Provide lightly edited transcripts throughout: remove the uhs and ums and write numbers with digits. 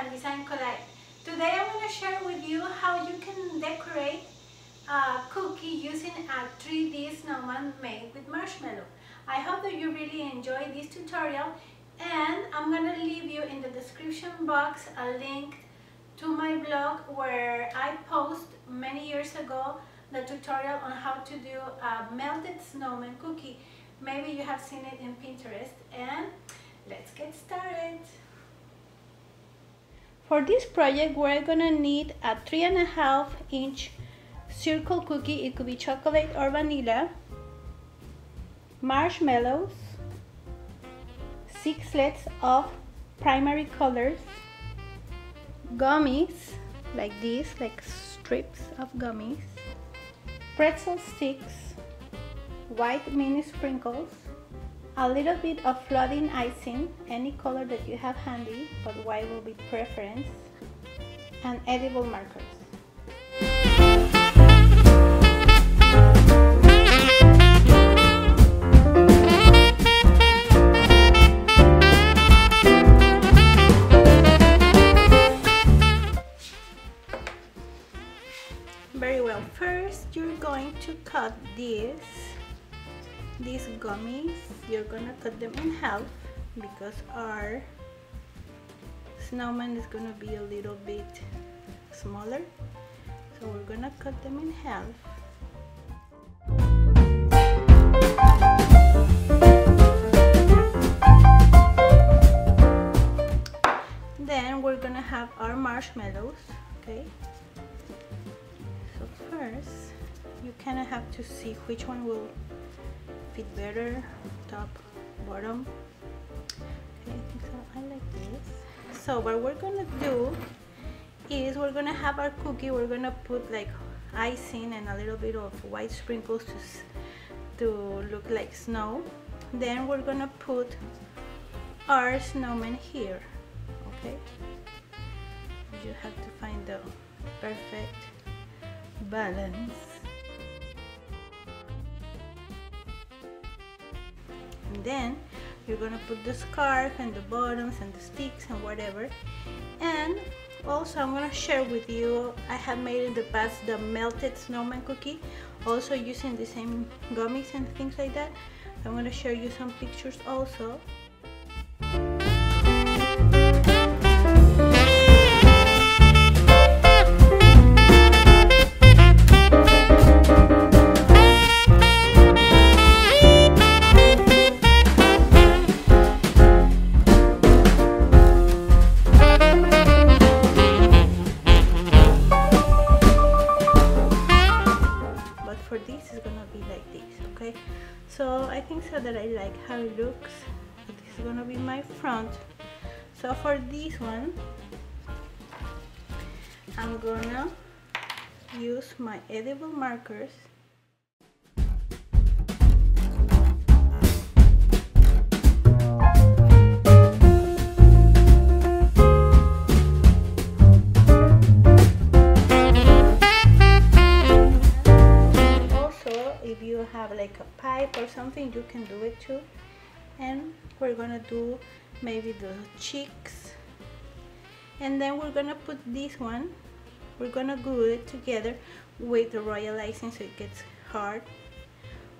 and Design Collide. Today I'm going to share with you how you can decorate a cookie using a 3D snowman made with marshmallow. I hope that you really enjoy this tutorial, and I'm going to leave you in the description box a link to my blog where I post many years ago the tutorial on how to do a melted snowman cookie. Maybe you have seen it in Pinterest, and let's get started. For this project we're gonna need a 3.5-inch circle cookie. It could be chocolate or vanilla, marshmallows, 6 sleds of primary colors, gummies like these, like strips of gummies, pretzel sticks, white mini sprinkles, a little bit of flooding icing, any color that you have handy, but white will be preference, and edible markers. Very well, first you're going to cut these gummies. You're gonna cut them in half because our snowman is gonna be a little bit smaller, so we're gonna cut them in half. Then we're gonna have our marshmallows, okay? So first you kind of have to see which one will fit better, top, bottom. Okay, so I like this. So what we're gonna do is we're gonna have our cookie. We're gonna put like icing and a little bit of white sprinkles to look like snow. Then we're gonna put our snowman here. Okay, you have to find the perfect balance. And then you're gonna put the scarf and the bottoms and the sticks and whatever. And also I'm gonna share with you, I have made in the past the melted snowman cookie, also using the same gummies and things like that. I'm gonna share you some pictures also. So I think so that I like how it looks. This is gonna be my front. So for this one, I'm gonna use my edible markers. Like a pipe or something, you can do it too. And we're gonna do maybe the cheeks, and then we're gonna put this one, we're gonna glue it together with the royal icing so it gets hard.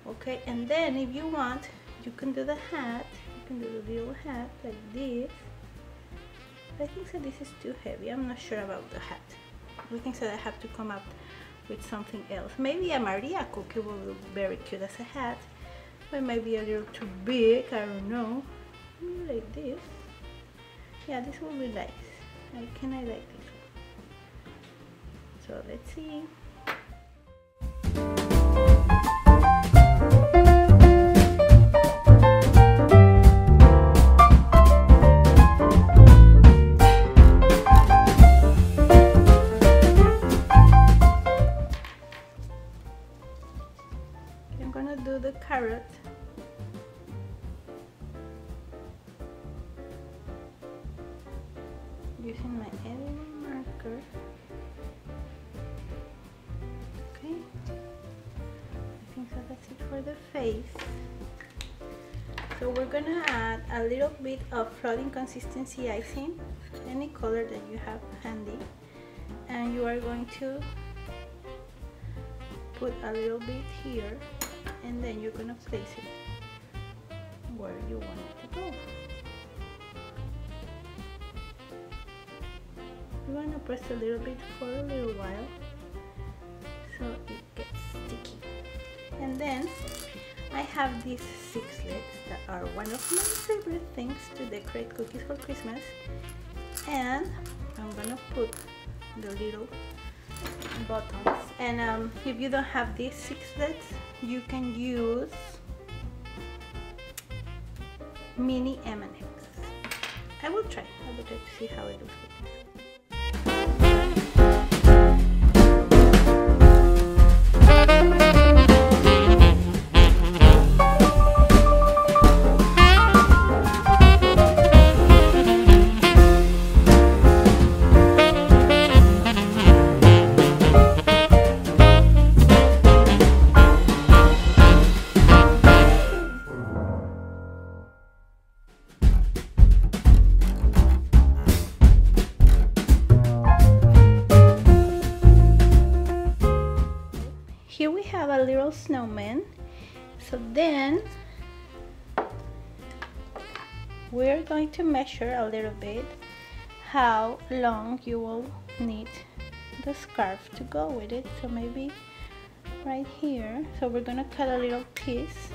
Okay, and then if you want, you can do the hat, you can do the little hat like this. I think so this is too heavy, I'm not sure about the hat. I think so I have to come up with something else. Maybe a Maria cookie will look very cute as a hat, but maybe a little too big, I don't know. Like this. Yeah, this will be nice. Can I like this one? So let's see. Carrot. Using my edible marker. Okay. I think so that's it for the face. So we're gonna add a little bit of flooding consistency icing any color that you have handy, and you are going to put a little bit here, and then you're going to place it where you want it to go. You want to press a little bit for a little while so it gets sticky. And then I have these sixlets that are one of my favorite things to decorate cookies for Christmas, and I'm gonna put the little buttons. And if you don't have these sixlets, you can use mini M&Ms. I will try to see how it looks like. Here we have a little snowman. So then we're going to measure a little bit how long you will need the scarf to go with it. So maybe right here. So we're gonna cut a little piece.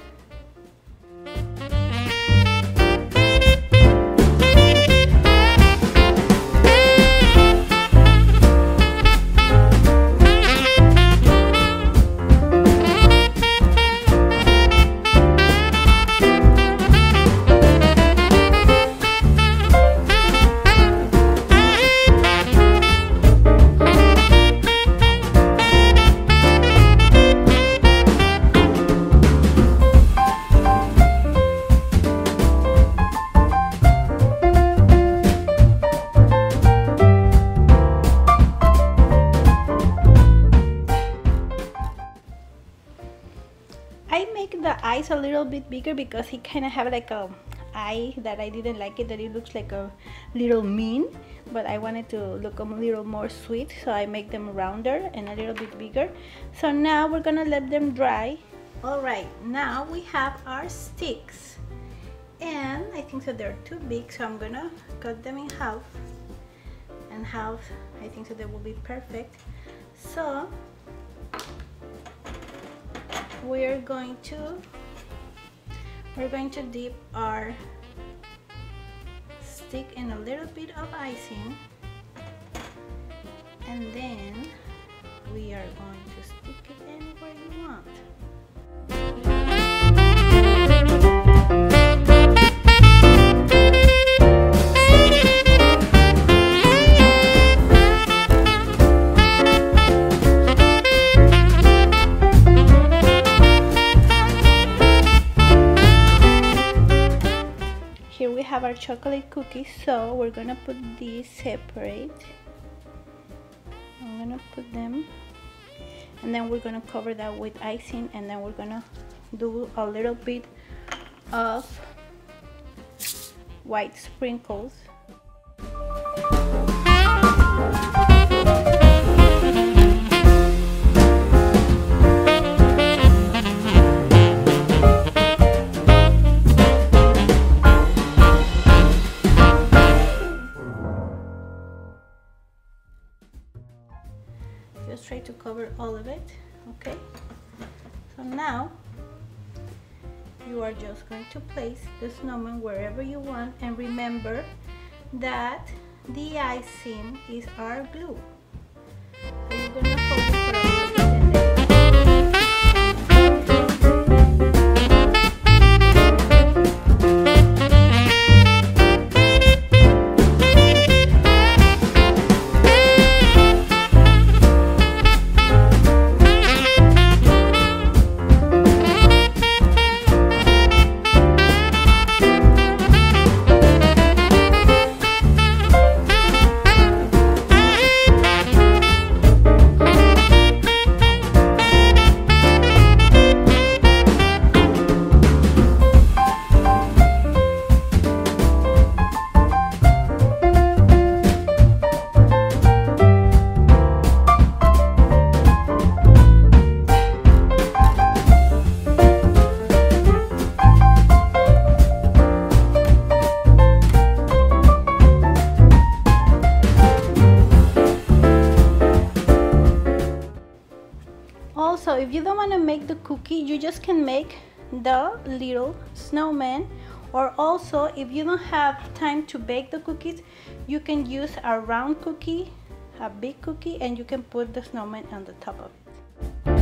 A little bit bigger because he kind of have like a eye that I didn't like it, that it looks like a little mean, but I wanted to look a little more sweet, so I make them rounder and a little bit bigger. So now we're gonna let them dry. All right, now we have our sticks, and I think so they're too big, so I'm gonna cut them in half, and half I think so they will be perfect. So we're going to dip our stick in a little bit of icing, and then we are going to stick it anywhere you want. Our chocolate cookies, so we're gonna put these separate. I'm gonna put them, and then we're gonna cover that with icing, and then we're gonna do a little bit of white sprinkles. Just try to cover all of it. Okay, so now you are just going to place the snowman wherever you want, and remember that the icing is our glue. So you're gonna hold it for a little bit. So if you don't want to make the cookie, you just can make the little snowman, or also if you don't have time to bake the cookies, you can use a round cookie, a big cookie, and you can put the snowman on the top of it.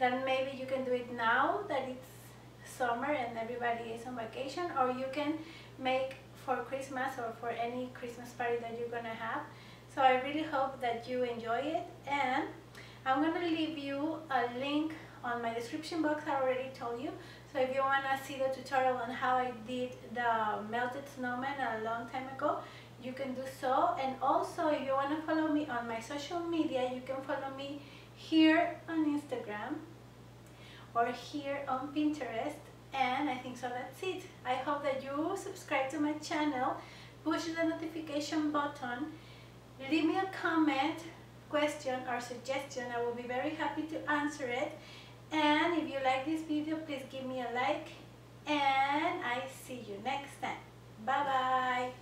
Then maybe you can do it now that it's summer and everybody is on vacation, or you can make for Christmas or for any Christmas party that you're gonna have. So I really hope that you enjoy it, and I'm gonna leave you a link on my description box. I already told you, so if you wanna see the tutorial on how I did the melted snowman a long time ago, you can do so. And also if you wanna follow me on my social media, you can follow me here on Instagram or here on Pinterest, and I think so that's it. I hope that you subscribe to my channel, push the notification button, leave me a comment, question or suggestion. I will be very happy to answer it. And if you like this video, please give me a like, and I see you next time. Bye bye.